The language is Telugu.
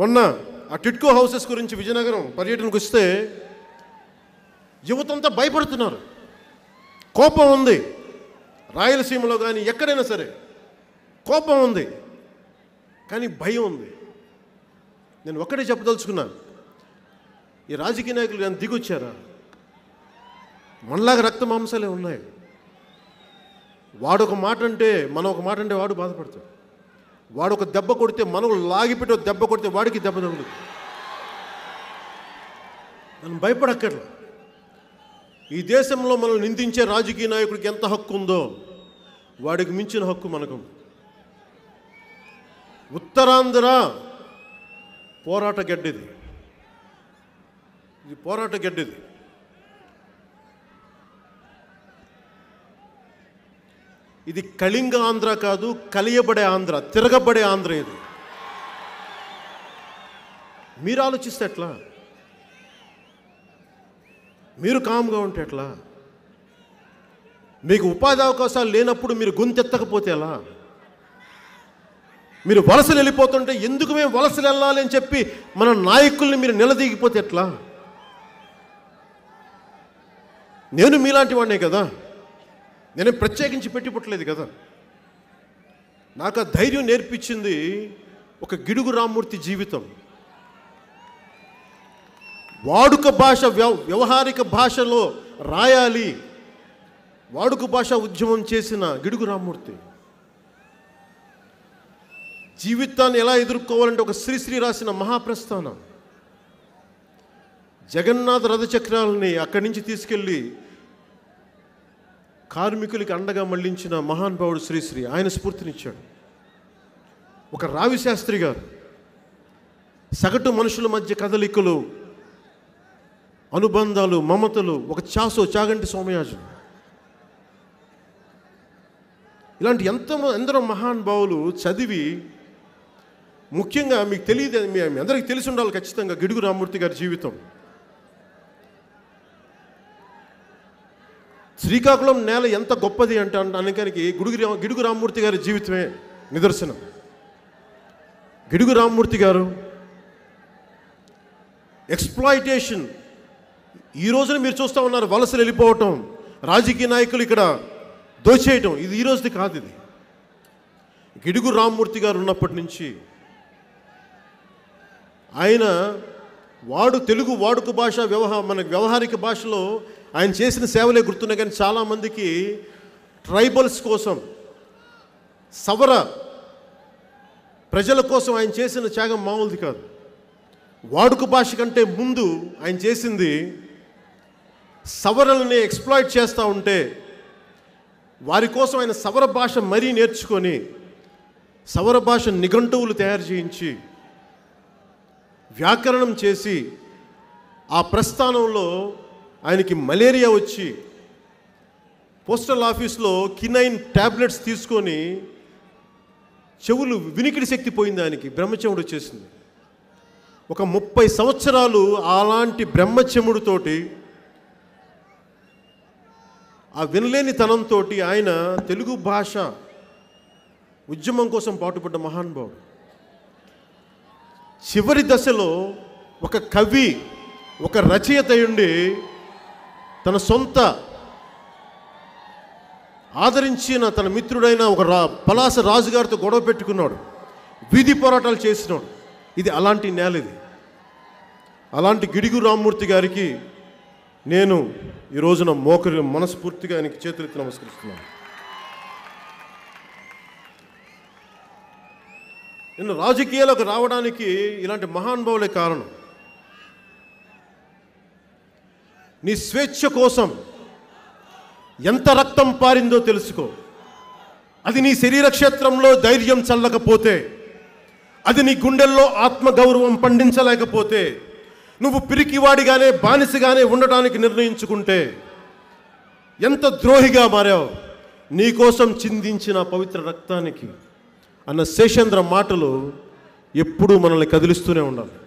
Monna, a Titco houses gurinchi Vijayanagaram, Paryatanaku viste, Yuvutanta Bhayapadutunnaru. Kopam undi. Rayalaseemalo gaani ekkadaina sare. Kopam undi. Kani bhayam undi. Nenu okkade cheppadaluchukunnanu. Ee rajakeeya nayakulu gaani digochara. మనలాగా రక్త మాంసాలే ఉన్నాయి. వాడు ఒక మాట అంటే మనం ఒక మాట అంటే వాడు బాధపడతాడు. వాడు ఒక దెబ్బ కొడితే మనం లాగిపెట్టో దెబ్బ కొడితే వాడికి దెబ్బ తగులుతుంది. మనం భయపడక్కర్లా. ఈ దేశంలో మనం నిందించే రాజకీయ నాయకుడికి ఎంత హక్కు ఉందో వాడికి మించిన హక్కు మనకు. ఉత్తరాంధ్ర పోరాట గడ్డది. ఇది పోరాట గడ్డది. ఇది కళింగ ఆంధ్ర కాదు, కలియబడే ఆంధ్ర, తిరగబడే ఆంధ్ర. ఇది మీరు ఆలోచిస్తే ఎట్లా? మీరు కామ్గా ఉంటే ఎట్లా? మీకు ఉపాధి అవకాశాలు లేనప్పుడు మీరు గొంతెత్తకపోతే ఎలా? మీరు వలసలు వెళ్ళిపోతుంటే ఎందుకు మేము వలసలు వెళ్ళాలి అని చెప్పి మన నాయకుల్ని మీరు నిలదీగిపోతే ఎట్లా? నేను మీలాంటి వాడినే కదా, నేను ప్రత్యేకించి పెట్టిపుట్టలేదు కదా. నాకు ఆ ధైర్యం నేర్పించింది ఒక గిడుగు రామమూర్తి జీవితం. వాడుక భాష, వ్యవహారిక భాషలో రాయాలి. వాడుక భాష ఉద్యమం చేసిన గిడుగు రామమూర్తి జీవితాన్ని ఎలా ఎదుర్కోవాలంటే ఒక శ్రీశ్రీ రాసిన మహాప్రస్థానం. జగన్నాథ రథచక్రాలని అక్కడి నుంచి తీసుకెళ్ళి కార్మికులకి అండగా మళ్లించిన మహానుభావుడు శ్రీశ్రీ. ఆయన స్ఫూర్తినిచ్చాడు. ఒక రావి శాస్త్రి గారు సగటు మనుషుల మధ్య కదలికలు, అనుబంధాలు, మమతలు, ఒక చాగంటి సోమయాజులు, ఇలాంటి ఎందరో మహానుభావులు చదివి, ముఖ్యంగా మీకు తెలియదు, మీ అందరికీ తెలిసి ఉండాలి ఖచ్చితంగా గిడుగు రామమూర్తి గారి జీవితం. శ్రీకాకుళం నేల ఎంత గొప్పది అంటే అనడానికి గిడుగు రామమూర్తి గారి జీవితమే నిదర్శనం. గిడుగు రామమూర్తి గారు ఎక్స్‌ప్లాయిటేషన్, ఈ రోజున మీరు చూస్తూ ఉన్నారు వలసలు వెళ్ళిపోవటం, రాజకీయ నాయకులు ఇక్కడ దోచేయటం, ఇది ఈ రోజుది కాదు. ఇది గిడుగు రామమూర్తి గారు ఉన్నప్పటి నుంచి ఆయన తెలుగు వాడుక భాష, వ్యవహారిక భాషలో ఆయన చేసిన సేవలే గుర్తున్నాయి. కానీ చాలామందికి ట్రైబల్స్ కోసం, సవర ప్రజల కోసం ఆయన చేసిన త్యాగం మామూలుది కాదు. వాడుక భాష కంటే ముందు ఆయన చేసింది, సవరల్ని ఎక్స్‌ప్లాయిట్ చేస్తూ ఉంటే వారి కోసం ఆయన సవర భాష మరీ నేర్చుకొని సవర భాష నిఘంటువులు తయారు చేయించి వ్యాకరణం చేసి, ఆ ప్రస్థానంలో ఆయనకి మలేరియా వచ్చి పోస్టల్ ఆఫీస్లో కినైన్ ట్యాబ్లెట్స్ తీసుకొని చెవులు వినికిడి శక్తి పోయింది. ఆయనకి బ్రహ్మచెముడు వచ్చేసింది. ఒక 30 సంవత్సరాలు అలాంటి బ్రహ్మచెముడితోటి, ఆ వినలేని తనంతో ఆయన తెలుగు భాష ఉద్యమం కోసం పాటుపడ్డ మహానుభావుడు. చివరి దశలో ఒక కవి, ఒక రచయిత ఉండి తన సొంత ఆదరించిన తన మిత్రుడైన ఒక పలాస రాజుగారితో గొడవ పెట్టుకున్నాడు, వీధి పోరాటాలు చేసినాడు. ఇది అలాంటి నేల. ఇది అలాంటి గిడుగు రామమూర్తి గారికి నేను ఈ రోజున మనస్ఫూర్తిగా ఆయనకి చేతులెత్తి నమస్కరిస్తున్నాను. నేను రాజకీయాలకు రావడానికి ఇలాంటి మహానుభావులే కారణం. నీ స్వేచ్ఛ కోసం ఎంత రక్తం పారిందో తెలుసుకో. అది నీ శరీర క్షేత్రంలో ధైర్యం చల్లకపోతే, అది నీ గుండెల్లో ఆత్మగౌరవం పండించలేకపోతే, నువ్వు పిరికివాడిగానే బానిసగానే ఉండడానికి నిర్ణయించుకుంటే ఎంత ద్రోహిగా మారావు నీకోసం చిందించిన పవిత్ర రక్తానికి అన్న శేషేంద్ర మాటలు ఎప్పుడూ మనల్ని కదిలిస్తూనే ఉండాలి.